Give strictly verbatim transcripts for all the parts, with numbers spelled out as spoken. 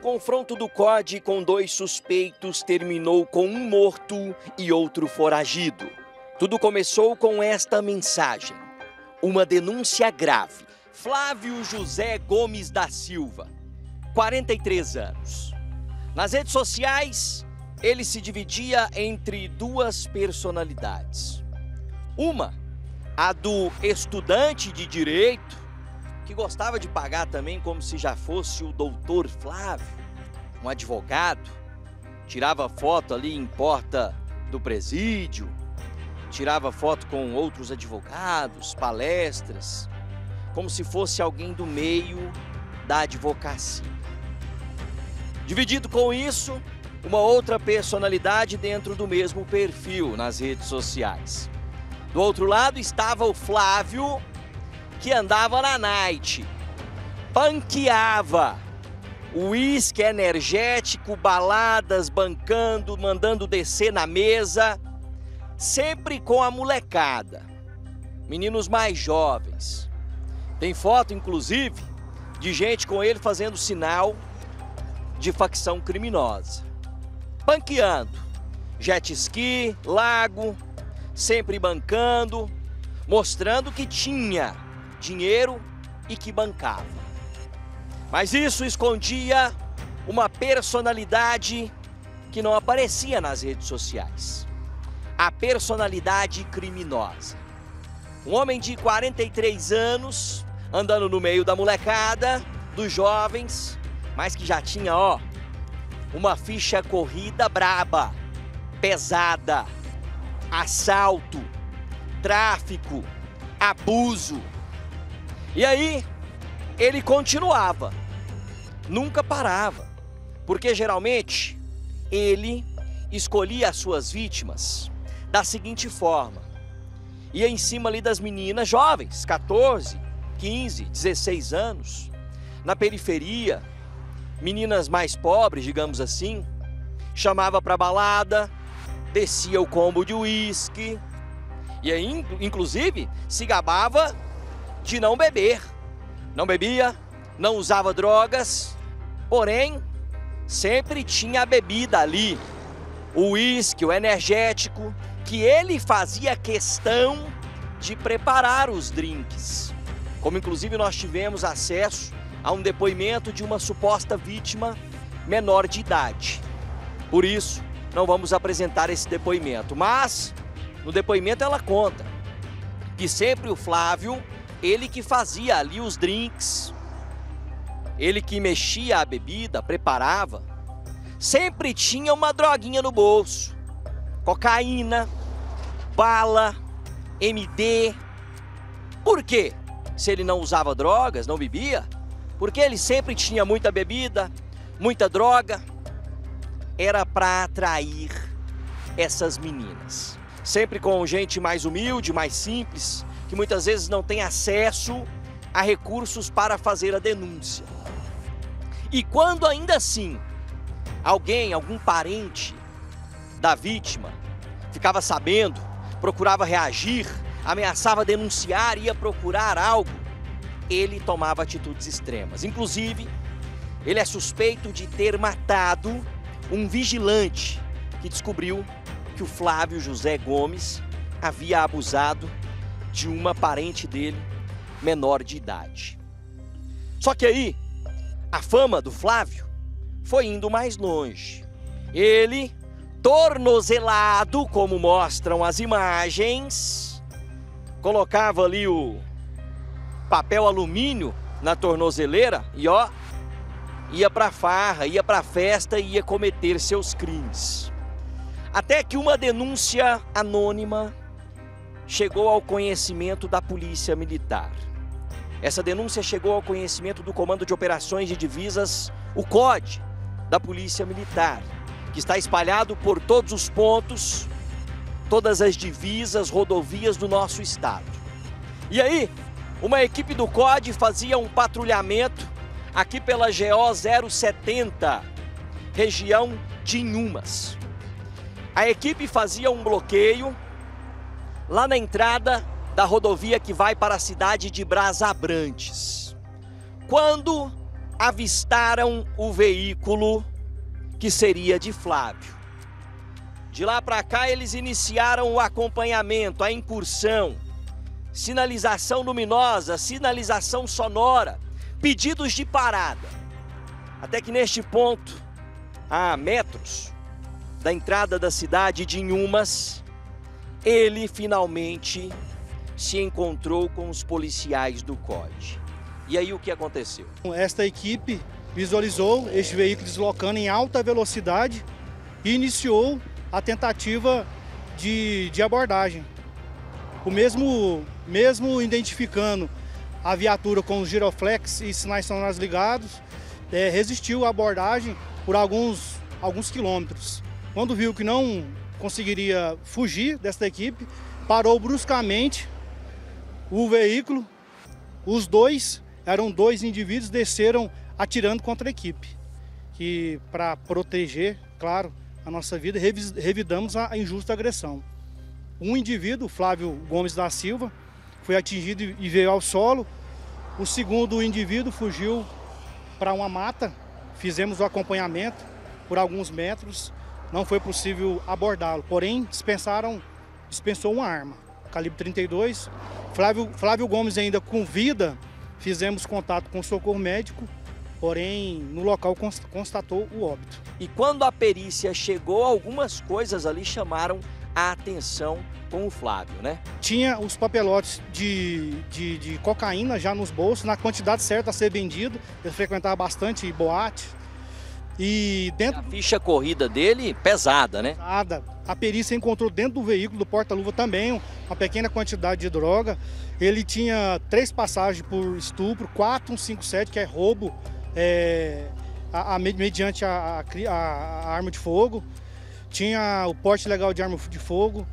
O confronto do C O D com dois suspeitos terminou com um morto e outro foragido. Tudo começou com esta mensagem, uma denúncia grave. Flávio José Gomes da Silva, quarenta e três anos. Nas redes sociais, ele se dividia entre duas personalidades. Uma, a do estudante de direito, que gostava de pagar também como se já fosse o doutor Flávio, um advogado, tirava foto ali em porta do presídio, tirava foto com outros advogados, palestras, como se fosse alguém do meio da advocacia. Dividido com isso, uma outra personalidade dentro do mesmo perfil nas redes sociais. Do outro lado estava o Flávio, que andava na night, panqueava, uísque energético, baladas, bancando, mandando descer na mesa, sempre com a molecada, meninos mais jovens. Tem foto, inclusive, de gente com ele fazendo sinal de facção criminosa. Panqueando, jet ski, lago, sempre bancando, mostrando que tinha dinheiro e que bancava. Mas isso escondia uma personalidade que não aparecia nas redes sociais. A personalidade criminosa. Um homem de quarenta e três anos, andando no meio da molecada, dos jovens, mas que já tinha, ó, uma ficha corrida braba, pesada, assalto, tráfico, abuso. E aí, ele continuava, nunca parava, porque geralmente ele escolhia as suas vítimas da seguinte forma. Ia em cima ali das meninas jovens, quatorze, quinze, dezesseis anos, na periferia, meninas mais pobres, digamos assim, chamava pra balada, descia o combo de uísque, e aí, inclusive, se gabava de não beber. Não bebia, não usava drogas, porém, sempre tinha a bebida ali, o uísque, o energético, que ele fazia questão de preparar os drinks. Como inclusive nós tivemos acesso a um depoimento de uma suposta vítima menor de idade. Por isso, não vamos apresentar esse depoimento, mas no depoimento ela conta que sempre o Flávio, ele que fazia ali os drinks, ele que mexia a bebida, preparava, sempre tinha uma droguinha no bolso, cocaína, bala, M D. Por quê? Se ele não usava drogas, não bebia, porque ele sempre tinha muita bebida, muita droga, era para atrair essas meninas. Sempre com gente mais humilde, mais simples, que muitas vezes não tem acesso a recursos para fazer a denúncia. E quando ainda assim, alguém, algum parente da vítima ficava sabendo, procurava reagir, ameaçava denunciar, ia procurar algo, ele tomava atitudes extremas. Inclusive, ele é suspeito de ter matado um vigilante que descobriu que o Flávio José Gomes havia abusado de uma parente dele menor de idade. Só que aí, a fama do Flávio foi indo mais longe. Ele, tornozelado, como mostram as imagens, colocava ali o papel alumínio na tornozeleira e ó, ia pra farra, ia pra festa e ia cometer seus crimes. Até que uma denúncia anônima chegou ao conhecimento da Polícia Militar. Essa denúncia chegou ao conhecimento do Comando de Operações de Divisas, o C O D, da Polícia Militar, que está espalhado por todos os pontos, todas as divisas, rodovias do nosso estado. E aí, uma equipe do C O D fazia um patrulhamento aqui pela G O zero setenta, região de Inhumas. A equipe fazia um bloqueio lá na entrada da rodovia que vai para a cidade de Brasabrantes. Quando avistaram o veículo que seria de Flávio. De lá para cá, eles iniciaram o acompanhamento, a incursão, sinalização luminosa, sinalização sonora, pedidos de parada. Até que neste ponto, a metros da entrada da cidade de Inhumas, ele finalmente se encontrou com os policiais do C O D. E aí o que aconteceu? Esta equipe visualizou este veículo deslocando em alta velocidade e iniciou a tentativa de, de abordagem. O mesmo, mesmo identificando a viatura com os giroflex e sinais sonoros ligados, é, resistiu à abordagem por alguns, alguns quilômetros. Quando viu que não conseguiria fugir desta equipe, parou bruscamente o veículo. Os dois, eram dois indivíduos, desceram atirando contra a equipe. E para proteger, claro, a nossa vida, revidamos a injusta agressão. Um indivíduo, Flávio Gomes da Silva, foi atingido e veio ao solo. O segundo indivíduo fugiu para uma mata. Fizemos o acompanhamento por alguns metros. Não foi possível abordá-lo, porém dispensaram, dispensou uma arma, calibre trinta e dois. Flávio, Flávio Gomes ainda com vida, fizemos contato com o socorro médico, porém no local constatou o óbito. E quando a perícia chegou, algumas coisas ali chamaram a atenção com o Flávio, né? Tinha os papelotes de, de, de cocaína já nos bolsos, na quantidade certa a ser vendido. Ele frequentava bastante boate. E dentro... A ficha corrida dele, pesada, né? Pesada. A perícia encontrou dentro do veículo, do porta-luva também, uma pequena quantidade de droga. Ele tinha três passagens por estupro, quatro um cinco sete, que é roubo, é, a, a, mediante a, a, a arma de fogo. Tinha o porte ilegal de arma de fogo,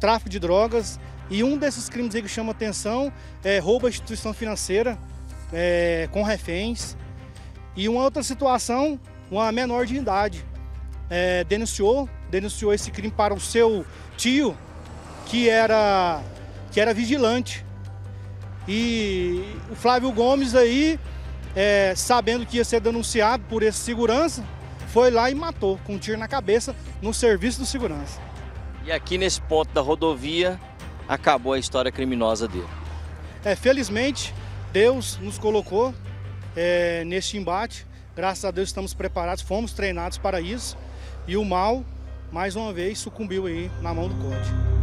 tráfico de drogas. E um desses crimes aí que chama atenção é roubo à instituição financeira, é, com reféns. E uma outra situação, uma menor de idade, é, denunciou, denunciou esse crime para o seu tio, que era, que era vigilante. E o Flávio Gomes aí, é, sabendo que ia ser denunciado por esse segurança, foi lá e matou, com um tiro na cabeça, no serviço do segurança. E aqui nesse ponto da rodovia, acabou a história criminosa dele. É, felizmente, Deus nos colocou... É, neste embate, graças a Deus estamos preparados, fomos treinados para isso, e o mal, mais uma vez, sucumbiu aí na mão do C O D.